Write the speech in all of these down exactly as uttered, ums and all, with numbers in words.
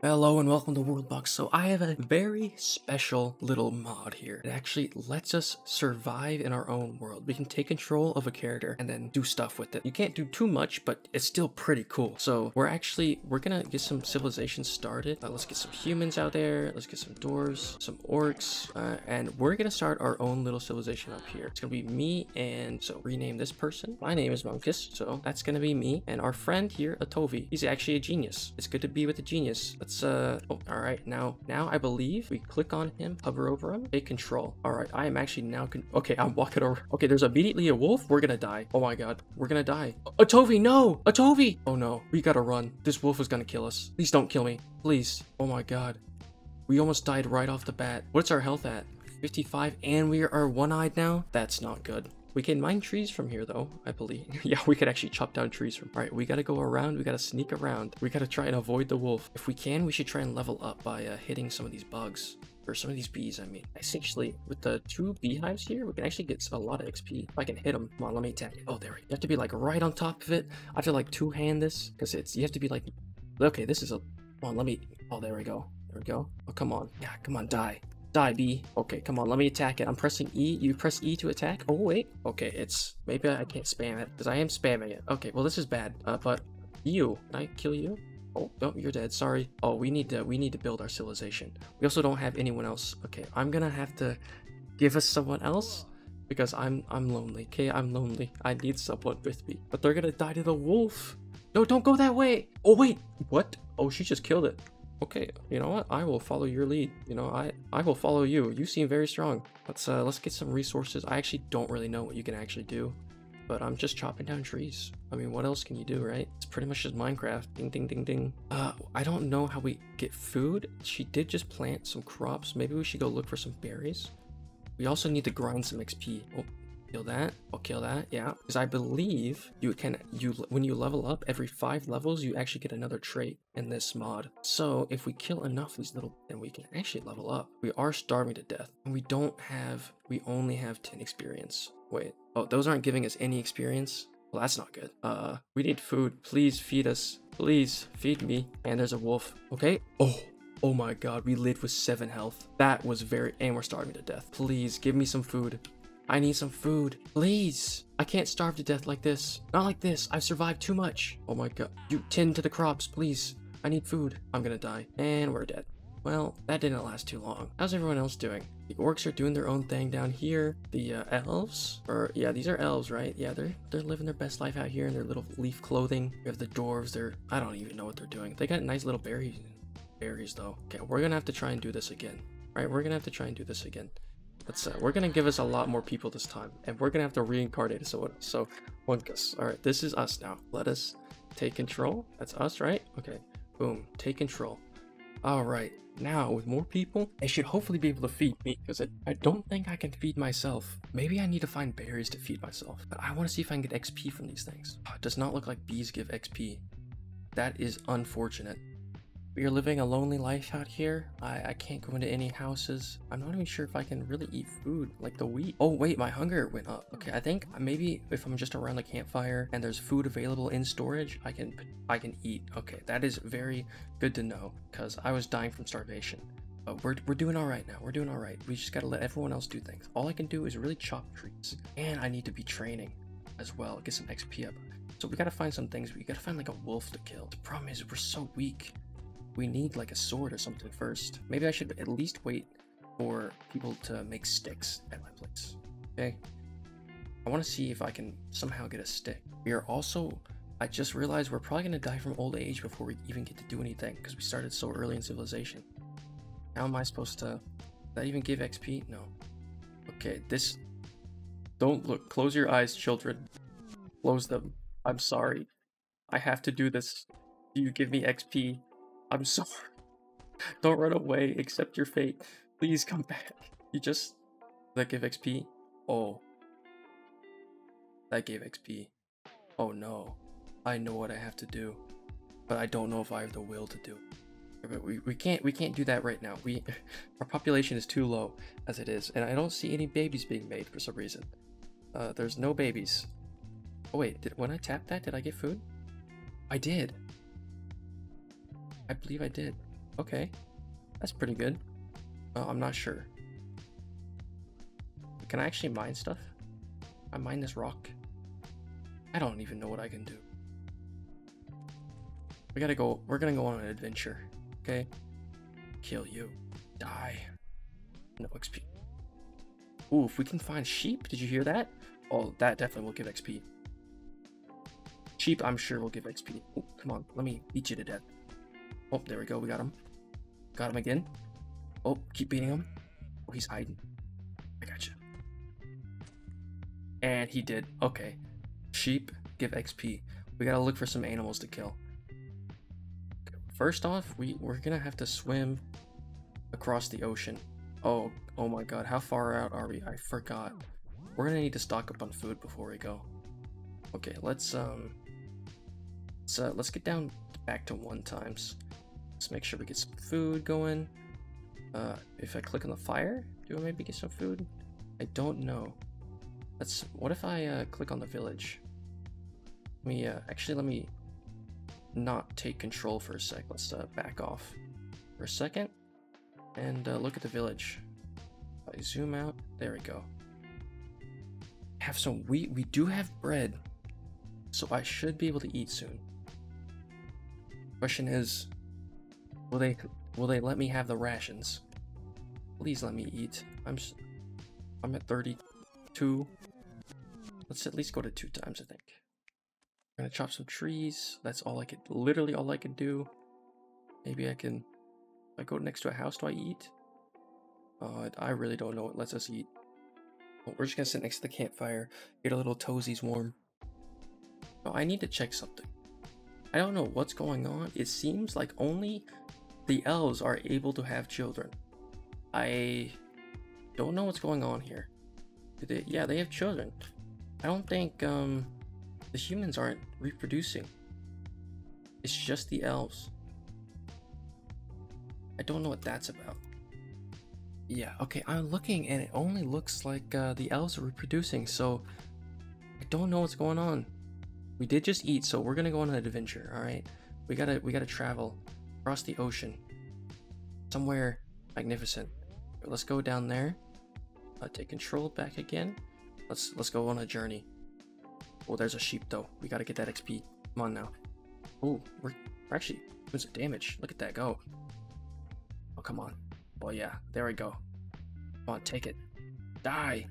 Hello and welcome to WorldBox. So I have a very special little mod here. It actually lets us survive in our own world. We can take control of a character and then do stuff with it. You can't do too much, but it's still pretty cool. So we're actually, we're gonna get some civilization started. Uh, let's get some humans out there. Let's get some dwarves, some orcs, uh, and we're gonna start our own little civilization up here. It's gonna be me and, so rename this person. My name is Monkus, so that's gonna be me. And our friend here, Atovi, he's actually a genius. It's good to be with a genius. Let's, uh, oh, all right, now, now I believe we click on him, hover over him, take control. All right, I am actually now, con okay, I'm walking over. Okay, there's immediately a wolf. We're gonna die. Oh my God, we're gonna die. Atovi, no, Atovi. Oh no, we gotta run. This wolf is gonna kill us. Please don't kill me, please. Oh my God, we almost died right off the bat. What's our health at? fifty-five, and we are one-eyed now? That's not good. We can mine trees from here though, I believe. Yeah, we could actually chop down trees from. All right, we gotta go around. We gotta sneak around. We gotta try and avoid the wolf. If we can, we should try and level up by uh, hitting some of these bugs. Or some of these bees, I mean. Essentially, with the two beehives here, we can actually get a lot of X P. If I can hit them. Come on, let me attack it. Oh, there we go. You have to be like right on top of it. I have to like two-hand this. Because it's, you have to be like, okay, this is a, come on, let me, oh, there we go. There we go. Oh, come on. Yeah, come on, die. Die, bee. Okay, come on, let me attack it. I'm pressing E. You press E to attack. Oh, wait. Okay, it's... Maybe I can't spam it, because I am spamming it. Okay, well, this is bad. Uh, but you. Can I kill you? Oh, no, you're dead. Sorry. Oh, we need to we need to build our civilization. We also don't have anyone else. Okay, I'm gonna have to give us someone else, because I'm, I'm lonely. Okay, I'm lonely. I need someone with me. But they're gonna die to the wolf. No, don't go that way. Oh, wait. What? Oh, she just killed it. Okay, you know what? I will follow your lead. You know, I I will follow you. You seem very strong. Let's uh let's get some resources. I actually don't really know what you can actually do, but I'm just chopping down trees. I mean, what else can you do, right? It's pretty much just Minecraft. Ding, ding, ding, ding. Uh, I don't know how we get food. She did just plant some crops. Maybe we should go look for some berries. We also need to grind some X P. Oh. Kill that. I'll kill that. Yeah, because I believe you can you when you level up every five levels, you actually get another trait in this mod. So if we kill enough of these little, then we can actually level up. We are starving to death, and we don't have. We only have ten experience. Wait. Oh, those aren't giving us any experience. Well, that's not good. Uh, we need food. Please feed us. Please feed me. And there's a wolf. Okay. Oh. Oh my God. We lived with seven health. That was very. And we're starving to death. Please give me some food. I need some food, please. I can't starve to death like this. Not like this, I've survived too much. Oh my God, you tend to the crops, please. I need food. I'm gonna die, and we're dead. Well, that didn't last too long. How's everyone else doing? The orcs are doing their own thing down here. The uh, elves, or yeah, these are elves, right? Yeah, they're they're living their best life out here in their little leaf clothing. We have the dwarves, they're, I don't even know what they're doing. They got nice little berries, berries though. Okay, we're gonna have to try and do this again. All right, we're gonna have to try and do this again. Let's, uh, we're gonna give us a lot more people this time, and we're gonna have to reincarnate someone. So, Monkus. All right, this is us now. Let us take control. That's us, right? Okay. Boom. Take control. All right. Now, with more people, they should hopefully be able to feed me, because I, I don't think I can feed myself. Maybe I need to find berries to feed myself. But I want to see if I can get X P from these things. Oh, it does not look like bees give X P. That is unfortunate. You're living a lonely life out here. I, I can't go into any houses. I'm not even sure if I can really eat food, like the wheat. Oh wait, my hunger went up. Okay, I think maybe if I'm just around the campfire and there's food available in storage, I can I can eat. Okay, that is very good to know, because I was dying from starvation. But we're, we're doing all right now. We're doing all right. We just gotta let everyone else do things. All I can do is really chop trees, and I need to be training as well. Get some X P up. So we gotta find some things. We gotta find like a wolf to kill. The problem is we're so weak. We need like a sword or something first. Maybe I should at least wait for people to make sticks at my place. Okay. I want to see if I can somehow get a stick. We are also, I just realized we're probably going to die from old age before we even get to do anything, because we started so early in civilization. How am I supposed to, does that even give X P? No. Okay, this, don't look, close your eyes, children. Close them. I'm sorry. I have to do this. Do you give me X P? I'm sorry. Don't run away. Accept your fate. Please come back. You just... That gave X P? Oh. That gave X P. Oh no. I know what I have to do. But I don't know if I have the will to do it. But we, we can't we can't do that right now. We Our population is too low as it is. And I don't see any babies being made for some reason. Uh, there's no babies. Oh wait, did, when I tapped that, did I get food? I did. I believe I did. Okay, that's pretty good. Oh, I'm not sure. Can I actually mine stuff? I mine this rock? I don't even know what I can do. We gotta go, we're gonna go on an adventure, okay? Kill you. Die. No X P. Ooh, if we can find sheep, did you hear that? Oh, that definitely will give X P. Sheep, I'm sure, will give X P. Oh, come on, let me beat you to death. Oh, there we go, we got him. Got him again. Oh, keep beating him. Oh, he's hiding. I got you. And he did. Okay. Sheep, give X P. We gotta look for some animals to kill. First off, we, we're gonna have to swim across the ocean. Oh, oh my god, how far out are we? I forgot. We're gonna need to stock up on food before we go. Okay, let's um let's, uh, let's get down back to one times. Let's make sure we get some food going. Uh, if I click on the fire, do I maybe get some food? I don't know. Let's, what if I uh, click on the village? Let me, uh, actually let me not take control for a sec. Let's uh, back off for a second and uh, look at the village. If I zoom out, there we go. Have some wheat, we do have bread, so I should be able to eat soon. Question is, will they, will they let me have the rations? Please let me eat. I'm, I'm at thirty-two. Let's at least go to two times, I think. I'm gonna chop some trees. That's all I could, literally all I could do. Maybe I can, if I go next to a house, do I eat? Uh, I really don't know what lets us eat. Well, we're just gonna sit next to the campfire, get a little toesies warm. Oh, I need to check something. I don't know what's going on. It seems like only the elves are able to have children. I don't know what's going on here. They, yeah, they have children. I don't think um, the humans aren't reproducing. It's just the elves. I don't know what that's about. Yeah, okay, I'm looking and it only looks like uh, the elves are reproducing, so I don't know what's going on. We did just eat, so we're gonna go on an adventure, alright? We gotta, we gotta travel across the ocean. Somewhere magnificent. Let's go down there. Uh, take control back again. Let's let's go on a journey. Oh, there's a sheep though. We gotta get that X P. Come on now. Oh, we're, we're actually doing some damage. Look at that go. Oh, come on. Well, yeah, there we go. Come on, take it. Die.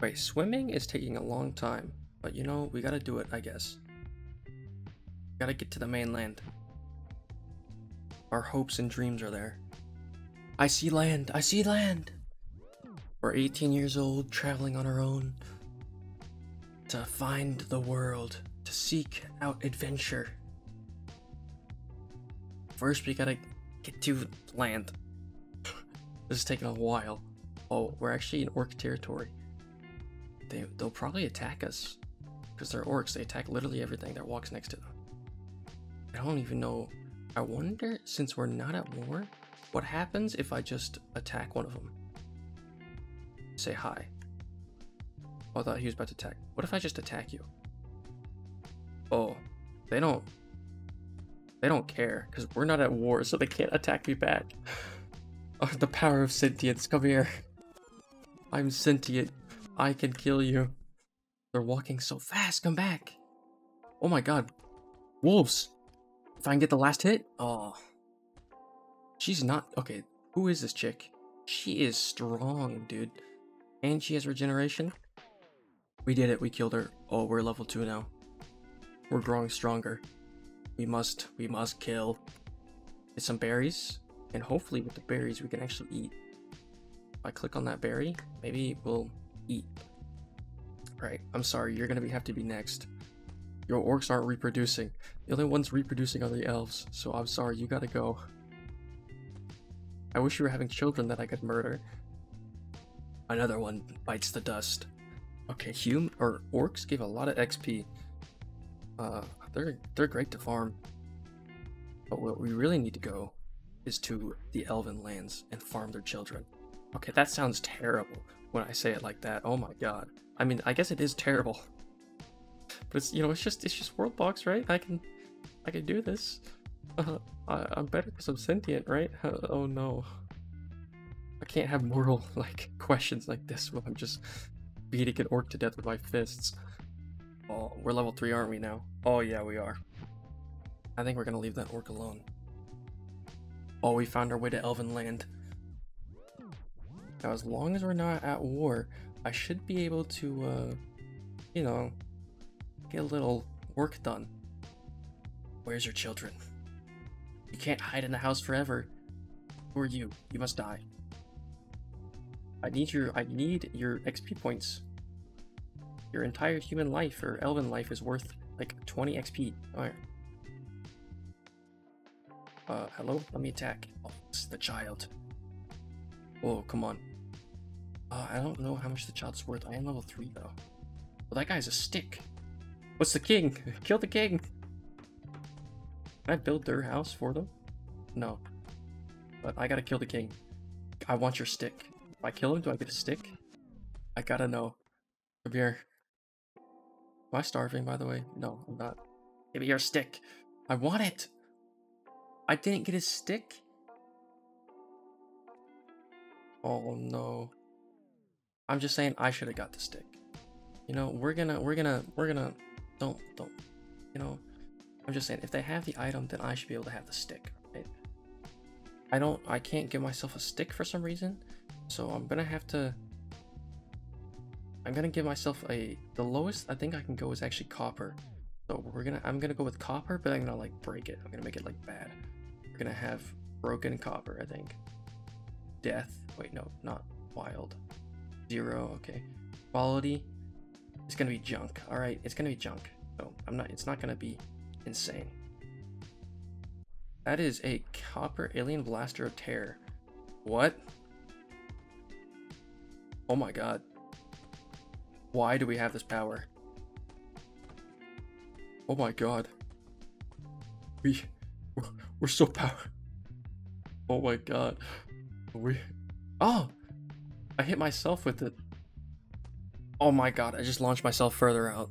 Wait, swimming is taking a long time, but you know, we gotta do it, I guess. Gotta get to the mainland. Our hopes and dreams are there. I see land, I see land! We're eighteen years old, traveling on our own to find the world, to seek out adventure. First, we gotta get to land. This is taking a while. Oh, we're actually in orc territory. They, they'll probably attack us because they're orcs. They attack literally everything that walks next to them. I don't even know. I wonder, since we're not at war, what happens if I just attack one of them? Say hi. Oh, I thought he was about to attack. What if I just attack you? Oh, they don't. They don't care because we're not at war, so they can't attack me back. Oh, the power of sentience. Come here. I'm sentient. I can kill you. They're walking so fast. Come back. Oh my god. Wolves. If I can get the last hit. Oh. She's not. Okay. Who is this chick? She is strong, dude. And she has regeneration. We did it. We killed her. Oh, we're level two now. We're growing stronger. We must. We must kill. Get some berries. And hopefully with the berries we can actually eat. If I click on that berry, maybe we'll eat. Alright, I'm sorry, you're gonna be, have to be next. Your orcs aren't reproducing. The only ones reproducing are the elves, so I'm sorry, you gotta go. I wish you were having children that I could murder. Another one bites the dust. Okay, hum- or orcs give a lot of X P. Uh, they're, they're great to farm. But what we really need to go is to the elven lands and farm their children. Okay, that sounds terrible when I say it like that. Oh my god. I mean, I guess it is terrible. But it's, you know, it's just it's just WorldBox, right? I can I can do this. Uh, I, I'm better because I'm sentient, right? Uh, oh no. I can't have moral, like, questions like this when I'm just beating an orc to death with my fists. Oh, we're level three, aren't we now? Oh yeah, we are. I think we're gonna leave that orc alone. Oh, we found our way to Elven Land. Now, as long as we're not at war, I should be able to, uh, you know, get a little work done. Where's your children? You can't hide in the house forever. Who are you? You must die. I need your, I need your X P points. Your entire human life or elven life is worth like twenty X P. Alright. Uh, hello? Let me attack. Oh, it's the child. Oh, come on. Uh, I don't know how much the child's worth. I am level three though. Well, that guy's a stick. What's the king? Kill the king! Can I build their house for them? No. But I gotta kill the king. I want your stick. If I kill him, do I get a stick? I gotta know. Come here. Am I starving, by the way? No, I'm not. Give me your stick. I want it! I didn't get his stick? Oh no. I'm just saying I should have got the stick. You know, we're gonna, we're gonna, we're gonna, don't, don't, you know, I'm just saying, if they have the item, then I should be able to have the stick, right? I don't, I can't give myself a stick for some reason, so I'm gonna have to, I'm gonna give myself a, the lowest I think I can go is actually copper. So we're gonna, I'm gonna go with copper, but I'm gonna like break it. I'm gonna make it like bad. We're gonna have broken copper, I think. Death, wait, no, not wild. Zero, okay. Quality, it's gonna be junk, all right? It's gonna be junk. So I'm not, it's not gonna be insane. That is a copper alien blaster of terror. What? Oh my god. Why do we have this power? Oh my god. We, we're, we're so power. Oh my god. We, oh! I hit myself with it. Oh my god, I just launched myself further out.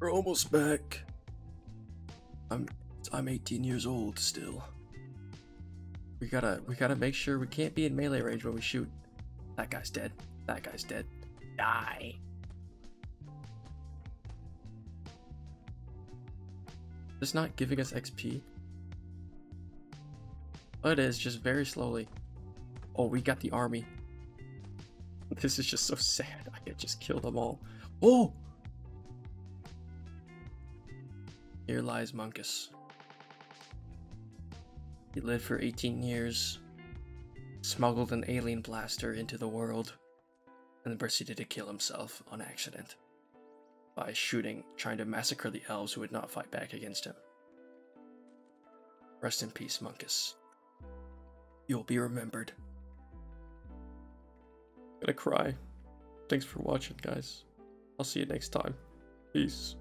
We're almost back. I'm, I'm eighteen years old still. We gotta, we gotta make sure we can't be in melee range when we shoot. That guy's dead. That guy's dead. Die. It's not giving us X P. Oh, it is, just very slowly. Oh, we got the army. This is just so sad. I could just kill them all. Oh! Here lies Munkus. He lived for eighteen years, smuggled an alien blaster into the world, and then proceeded to kill himself on accident by shooting, trying to massacre the elves who would not fight back against him. Rest in peace, Munkus. You'll be remembered. I'm gonna cry. Thanks for watching, guys. I'll see you next time. Peace.